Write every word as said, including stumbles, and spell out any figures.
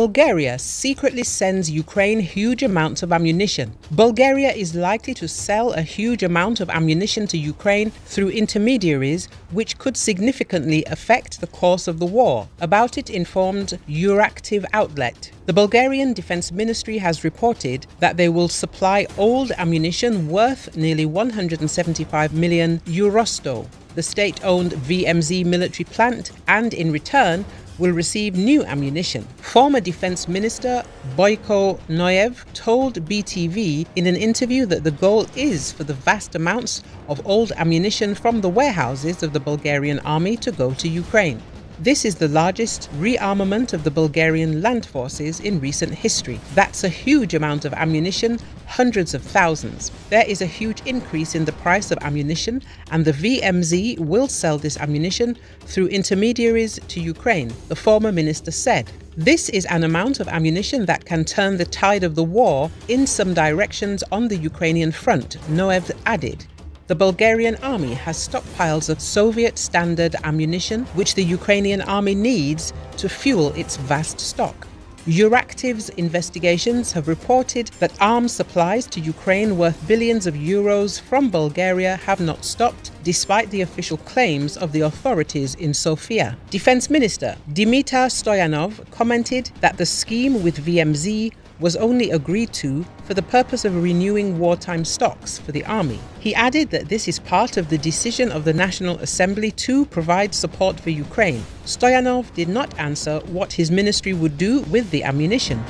Bulgaria secretly sends Ukraine huge amounts of ammunition. Bulgaria is likely to sell a huge amount of ammunition to Ukraine through intermediaries, which could significantly affect the course of the war. About it informed Euractiv outlet. The Bulgarian Defense Ministry has reported that they will supply old ammunition worth nearly one hundred seventy-five million Eurosto, the state-owned V M Z military plant, and in return will receive new ammunition. Former Defense Minister Boyko Noev told B T V in an interview that the goal is for the vast amounts of old ammunition from the warehouses of the Bulgarian army to go to Ukraine. This is the largest rearmament of the Bulgarian land forces in recent history. That's a huge amount of ammunition, hundreds of thousands. There is a huge increase in the price of ammunition, and the V M Z will sell this ammunition through intermediaries to Ukraine, the former minister said. This is an amount of ammunition that can turn the tide of the war in some directions on the Ukrainian front, Noev added. The Bulgarian army has stockpiles of Soviet-standard ammunition, which the Ukrainian army needs to fuel its vast stock. Euractiv's investigations have reported that arms supplies to Ukraine worth billions of euros from Bulgaria have not stopped, despite the official claims of the authorities in Sofia. Defense Minister Dimitar Stoyanov commented that the scheme with V M Z was only agreed to for the purpose of renewing wartime stocks for the army. He added that this is part of the decision of the National Assembly to provide support for Ukraine. Stoyanov did not answer what his ministry would do with the ammunition.